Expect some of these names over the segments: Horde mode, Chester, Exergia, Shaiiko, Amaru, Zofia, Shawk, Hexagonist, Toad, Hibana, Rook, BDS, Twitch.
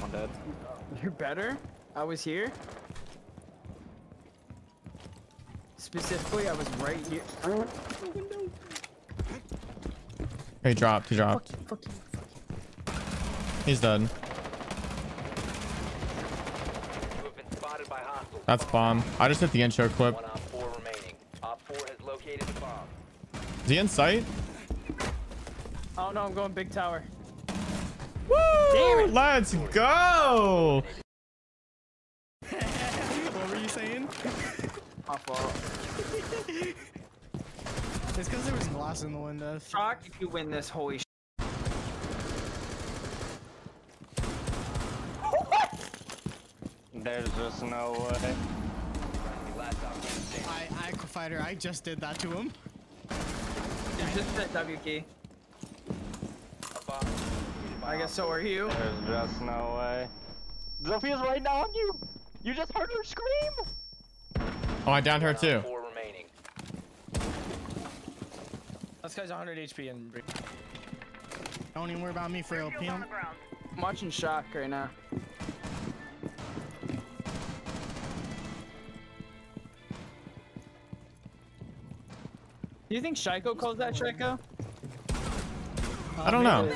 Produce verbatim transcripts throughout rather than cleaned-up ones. One dead. You're better? I was here? Specifically, I was right here. Oh, no. He dropped, he dropped. Fuck you, fuck you, fuck you. He's done. That's bomb. I just hit the intro clip. Is he in sight? Oh no, I'm going big tower. Woo! Damn it. Let's go! What were you saying? It's because there was glass in the window. Shock if you win this, holy shit. There's just no way. I, I fighter, I just did that to him. You just hit W key. I guess so are you. There's just no way. Zofia's right now on you. You just heard her scream. Oh, I downed her too. Four remaining. This guy's one hundred H P and don't even worry about me for L P. I'm watching shock right now. Do you think Shaiiko calls that Shaiiko? I don't know.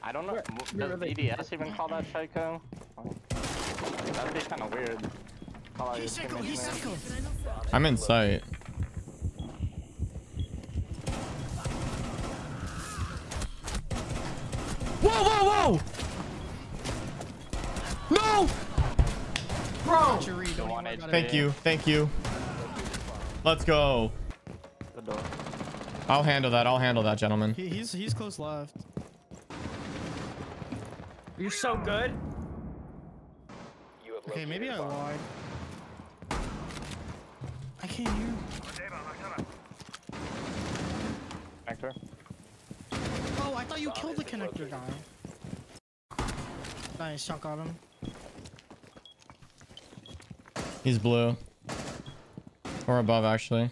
I don't know. Does B D S even call that Shaiiko? Oh. That'd be kind of weird. Call he's Shaiiko, he's Shaiiko. I'm in sight. Whoa, whoa, whoa! No! Bro! Thank you, thank you. Let's go. I'll handle that. I'll handle that, gentlemen. He, he's he's close left. You're so good. You have okay, maybe I lied. I can't hear. Connector. Oh, I thought you killed the connector guy. Nice shot, got him. He's blue. Or above, actually.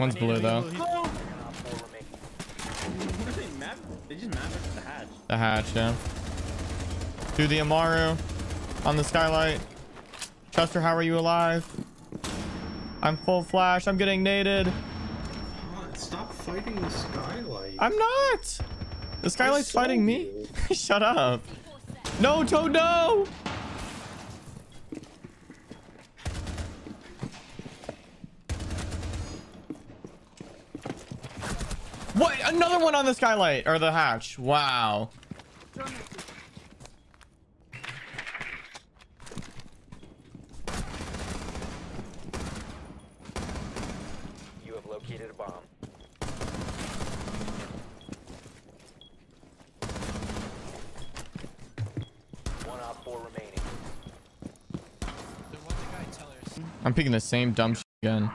One's blue though. Oh. They just map it to the hatch. The hatch, yeah. To the Amaru on the skylight. Chester, how are you alive? I'm full flash. I'm getting naded. God, stop fighting the skylight. I'm not. The skylight's fighting me. Shut up. No, Toad, no. What? Another one on the skylight or the hatch. Wow. You have located a bomb. One out, four remaining. I'm picking the same dumb shit again.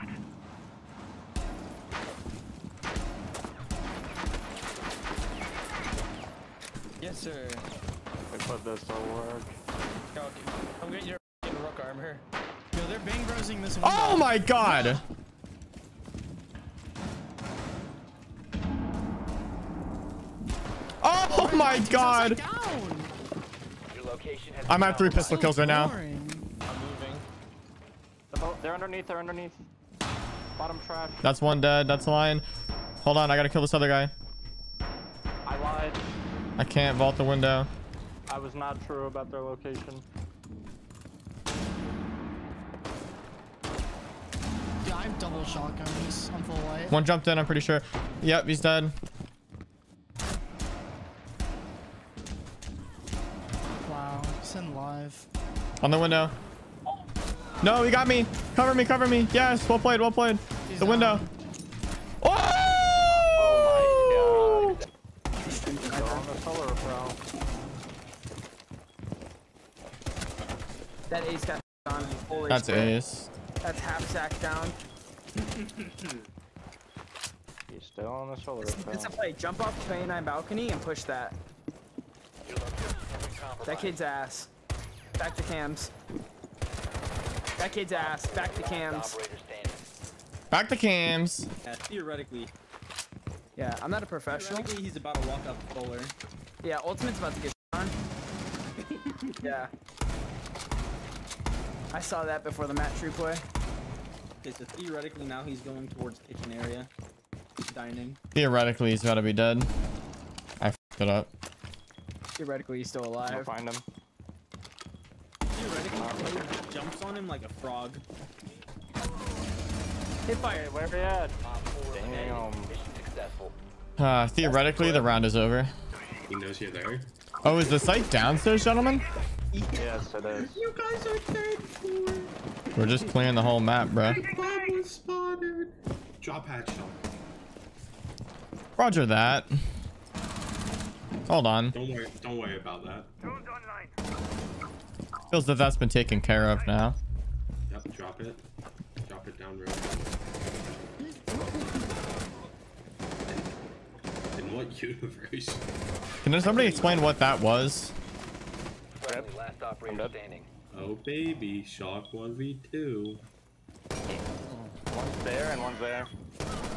Sir. I put this to work. I'm getting your Rook armor. Yo, they're bang browsing this one. Oh my god! Oh my god! I'm at three pistol kills right now. I'm moving. They're underneath, they're underneath. Bottom trash. That's one dead, that's a lion. Hold on, I gotta kill this other guy. I lied. I can't vault the window. I was not true about their location. Yeah, I have double shotguns. I'm full light. One jumped in, I'm pretty sure. Yep, he's dead. Wow, send live. On the window. No, he got me. Cover me, cover me. Yes, well played, well played. He's the down. Window. That ace got on. Holy That's spirit. Ace. That's half sack down. He's still on the shoulder. It's, it's a play. Jump off twenty-nine balcony and push that. That kid's ass. Back to cams. That kid's ass. Back to cams. Back to cams. Yeah, theoretically, Yeah, I'm not a professional. He's about to walk up bowler. Yeah, ultimate's about to get on. Yeah. I saw that before the match replay. Okay, so theoretically now he's going towards kitchen area. Dining. Theoretically he's gotta be dead. I f***ed it up. Theoretically he's still alive. I'll find him. Theoretically he jumps on him like a frog. Hit fire, whatever he had. Damn. Uh, theoretically, the round is over. He knows you're there. Oh, is the site downstairs, gentlemen? Yes, it is. You guys are dead. We're just clearing the whole map, bro. Drop hatch. Roger that. Hold on. Don't worry. Don't worry about that. Feels that that's been taken care of now. Yep. Drop it. Drop it down real quick. What universe? Can somebody explain what that was? Last operator standing. Oh baby, shock one v two. One's there and one's there.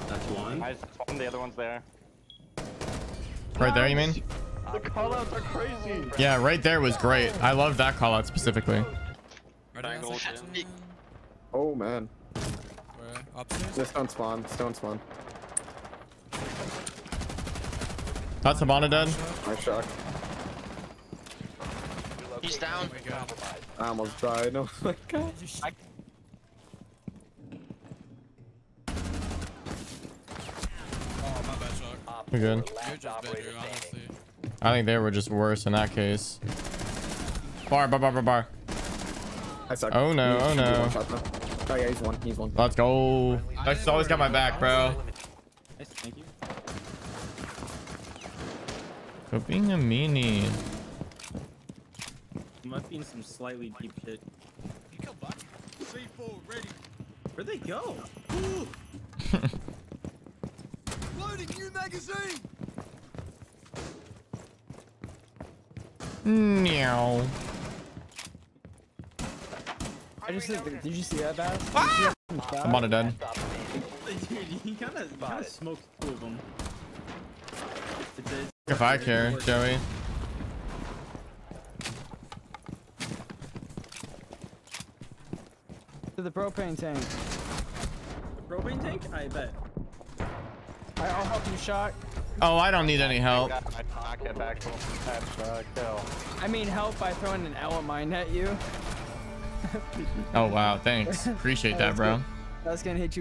That's one. I spawned, the other one's there. Right there, you mean? The callouts are crazy. Yeah, right there was great. I love that callout specifically. Oh man. Just don't spawn. Just don't spawn. That's Hibana dead. Nice shock. He's down. I almost died. Oh my god. Oh, my bad shock. We're good. Better, I think they were just worse in that case. Bar, bar, bar, bar, bar. I suck. Oh no, oh no. Oh yeah, he's one. He's one. Let's go. That's always got my back, bro. Nice, thank you. For being a meanie. Must be in some slightly deep shit. Where'd they go? Loading new magazine. Meow. I just said, did you see that bass? Ah! I'm on a dead. Dude, he kind of smoked two of them. If I care, Joey. To the propane tank. The propane tank? I bet. Alright, I'll help you, Shock. Oh, I don't need any help. I got my pocket back full of kill. I mean help by throwing an L of mine at you. Oh wow, thanks. Appreciate that, bro. I was gonna hit you with